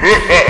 Ha ha!